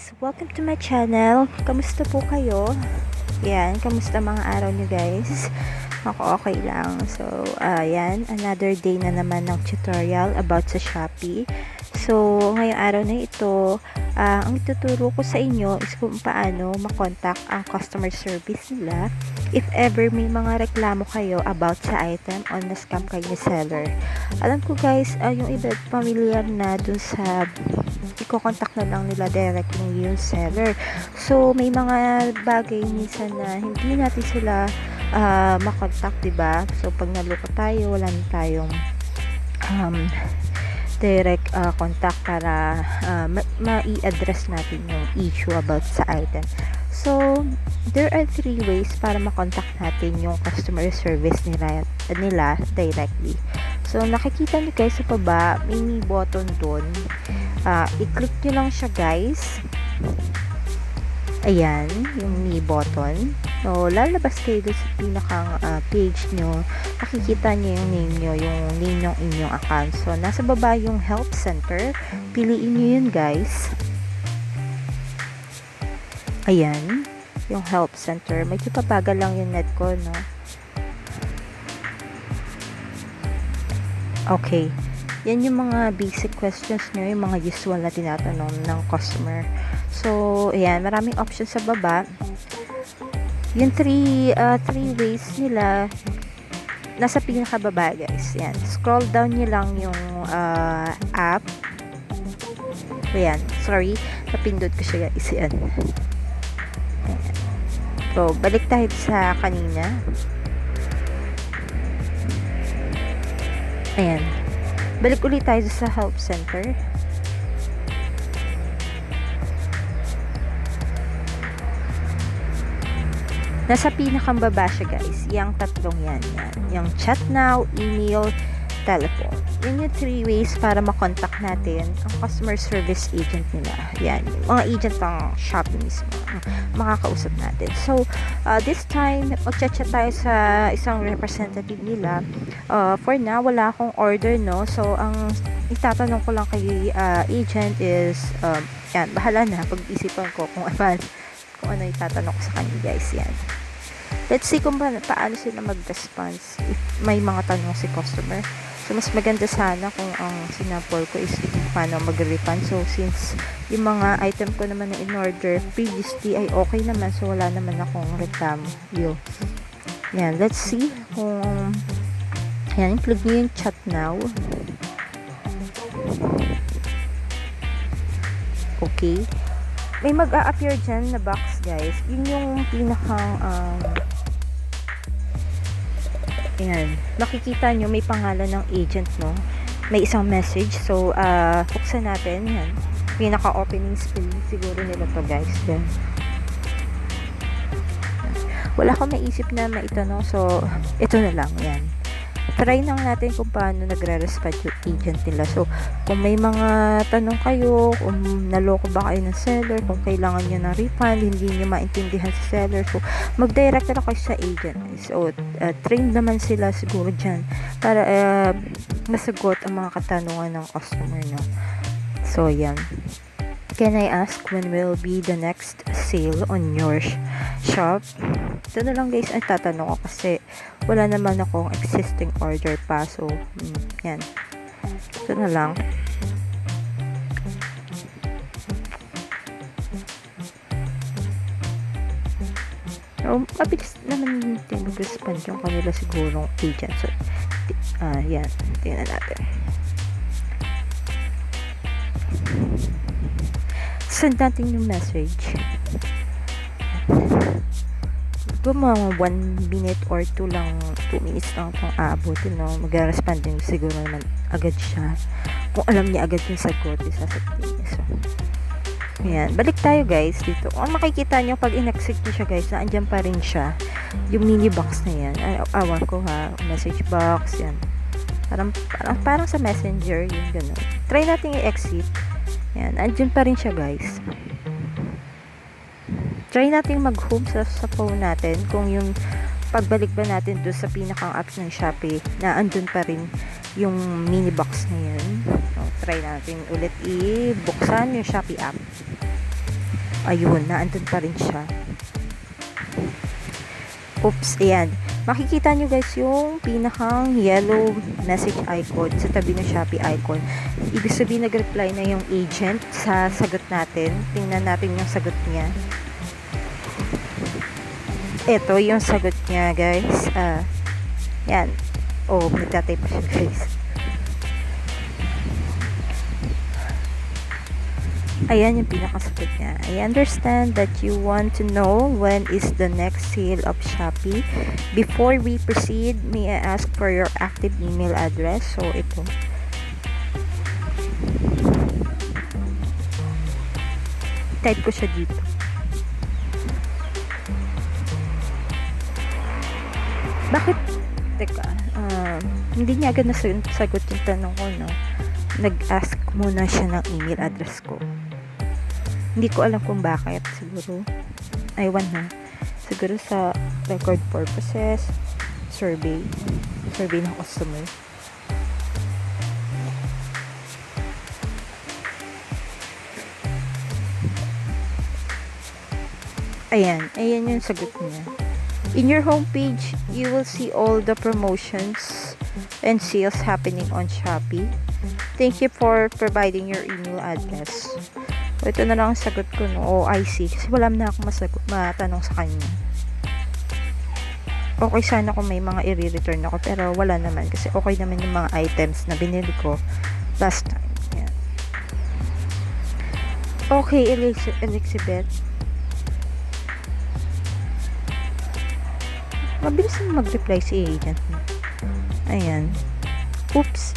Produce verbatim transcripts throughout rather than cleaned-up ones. guys, welcome to my channel. Kamusta po kayo? Yan, kamusta mga araw nyo guys? Ako okay lang. So, uh, yan, another day na naman ng tutorial about sa Shopee. So, ngayong araw na ito, uh, ang ituturo ko sa inyo is kung paano makontakt ang customer service nila if ever may mga reklamo kayo about sa item on the scam kayo ni seller. Alam ko guys, uh, yung iba familiar na dun sa iko-contact na lang nila directly yung seller. So, may mga bagay minsan na hindi natin sila uh, makontakt, diba? So, pag naloko tayo, wala na tayong um, direct uh, contact para uh, ma-i-address natin yung issue about sa item. So, there are three ways para makontakt natin yung customer service nila, nila directly. So, nakikita nyo guys sa baba, may, may button dun. Uh, i-click nyo lang siya guys. Ayan, yung knee button. So, lalabas kayo doon sa pinakang uh, page nyo. Makikita nyo yung name nyo, yung name nyo inyong account. So, nasa baba yung help center. Piliin nyo yun guys. Ayan, yung help center. Medyo papagal lang yung net ko, no? Okay. Yan yung mga basic questions nyo, yung mga usual na tinatanong ng customer. So, ayan, maraming options sa baba. Yung three, uh, three ways nila, nasa pinakababa guys. Ayan, scroll down nyo lang yung uh, app. Ayan, sorry, napindot ko siya guys. Ayan. Ayan. So, balik tayo sa kanina. Ayan. Balik ulit tayo sa help center. Nasa pinakambaba siya guys. Yang tatlong yan, yan. Yung chat now, email, telephone. Yan yung three ways para makontakt natin ang customer service agent nila. Yan. Mga agent ng Shopee mismo. Makakausap natin. So, uh, this time, mag-chat-chat tayo sa isang representative nila. Uh, for now, wala akong order, no? So, ang itatanong ko lang kay uh, agent is, uh, yan, bahala na. Pag-isipan ko kung, kung ano itatanong ko sa kanya, guys. Yan. Let's see kung pa paano sila mag-response if may mga tanong si customer. So, mas maganda sana kung ang um, sinapol ko is paano mag-refund. So, since yung mga item ko naman na in-order previously ay okay naman. So, wala naman akong reklamo. Yan. Let's see kung... Ayan, i-plug nyo yung chat now. Okay. May mag-a-appear dyan na box, guys. Yun yung pinakang, um, ayan. Makikita nyo, may pangalan ng agent, no? May isang message. So, uh, buksan natin. Ayan. Pinaka-opening spelling siguro nila to, guys. Ayan. Wala akong maisip na maitanong. So, ito na lang. Ayan. Try lang natin kung paano nagre-respond yung agent nila. So, kung may mga tanong kayo, kung naloko ba kayo ng seller, kung kailangan nyo ng refund, hindi nyo maintindihan sa seller, so, mag-direct na kayo sa agent. So, uh, trained naman sila siguro dyan para uh, masagot ang mga katanungan ng customer, no? So, yan. Can I ask when will be the next sale on your shop? Ito na lang guys ang tatanong ko kasi wala naman akong existing order pa. So, mm, yan. Ito na lang. So, mabilis naman mag-respond yung kanila sigurong agent. So, uh, yan. Tingnan natin. Send natin yung message. Mga one minute or two lang, two minutes lang itong aabutin, no? Mag-respond din siguro naman agad siya. Kung alam niya agad yung sagot, isasagot niya. So, ayan. Balik tayo guys dito. Kung makikita nyo, pag in-exit nyo siya guys, na andyan pa rin siya. Yung mini box na yan. Ay, awan ko ha. Message box, yan. Parang, parang, parang sa messenger, yung gano'n. Try natin i-exit. Ayan, andyan pa rin siya guys. Try natin mag-home sa, sa phone natin kung yung pagbalik ba natin doon sa pinakang app ng Shopee na andun pa rin yung mini box na yun. So, try natin ulit i-buksan yung Shopee app. Ayun, naandun pa rin siya. Oops, ayan. Makikita nyo guys yung pinakang yellow message icon sa tabi ng Shopee icon. Ibig sabihin nag-reply na yung agent sa sagot natin. Tingnan natin yung sagot niya. Ito yung sagot niya guys. Uh, yan. Oh, magtatay pa siya guys. Ayan yung pinakasagot niya. I understand that you want to know when is the next sale of Shopee. Before we proceed, may I ask for your active email address? So, ito. Type ko siya dito. Bakit? Teka, uh, hindi niya agad nasagot yung tanong ko, no? Nag-ask muna siya ng email address ko. Hindi ko alam kung bakit. Siguro, aywan na. Siguro sa record purposes, survey. Survey ng customer. Ayan. Ayan yung sagot niya. In your homepage, you will see all the promotions and sales happening on Shopee. Thank you for providing your email address. O, ito na lang ang sagot ko, no? O, I see. Kasi wala na akong masagot, matanong sa kanya. Okay, sana kung may mga i-return ako, pero wala naman. Kasi okay naman yung mga items na binili ko last time. Yan. Okay, Elizabeth. Mabilis na mag-reply si agent. Ayan. Oops.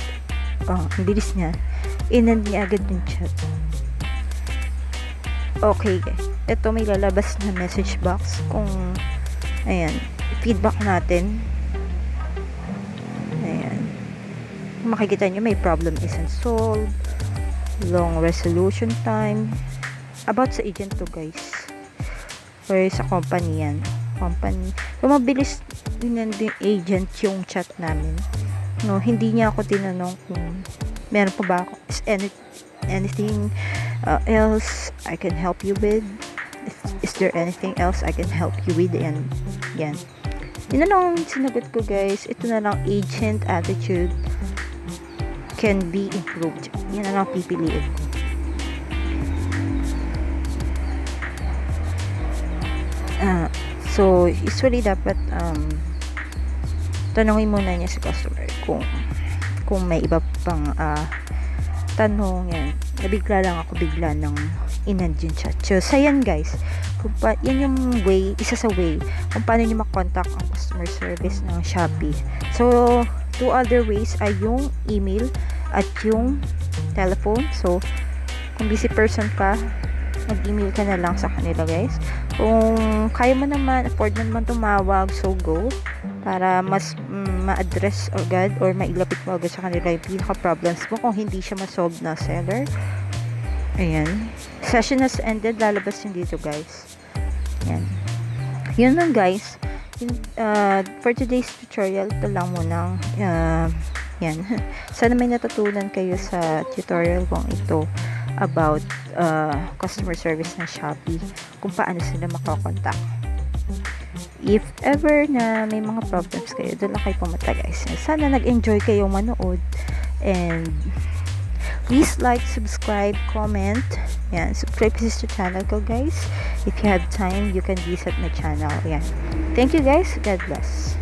Oh, ang bilis niya. Inand niya agad yung chat. Okay, guys. Ito may lalabas na message box kung ayan, feedback natin. Ayan. Kung makikita nyo, may problem isn't solved. Long resolution time. About sa agent to, guys. Or sa company yan. Company. Kung mabilis inand yung agent yung chat namin. No, hindi niya ako tinanong kung meron pa ba ako. Is any, anything... Uh, else I can help you with. Is, is there anything else I can help you with? And yan, yun na lang sinagot ko guys. Ito na lang, agent attitude can be improved. Yan na lang pipiliin ko. Uh, so usually dapat um, tanongin muna niya si customer kung kung may iba pang uh, tanong. Yan, nabigla lang ako bigla ng in-engine chat. So, yan guys. Pa, yan yung way, isa sa way kung paano nyo makontakt ang customer service ng Shopee. So, two other ways ay yung email at yung telephone. So, kung busy person ka, mag-email ka na lang sa kanila guys. Kung kaya mo naman, afford naman tumawag, so go. Para mas mm, ma-address agad or mailapit mo agad sa kanila yung pinaka-problems mo kung hindi siya ma-solve na seller. Ayan. Session has ended. Lalabas yun dito, guys. Ayan. Yun lang, guys. In, uh, for today's tutorial, ito lang muna. Uh, yan. Sana may natutunan kayo sa tutorial kong ito about uh, customer service ng Shopee. Kung paano sila makakontak. If ever na may mga problems kayo, doon lang kayo pumunta guys. Sana nag-enjoy kayong manood. And please like, subscribe, comment. Yan, subscribe to channel ko guys. If you have time, you can visit my channel. Yan. Thank you guys. God bless.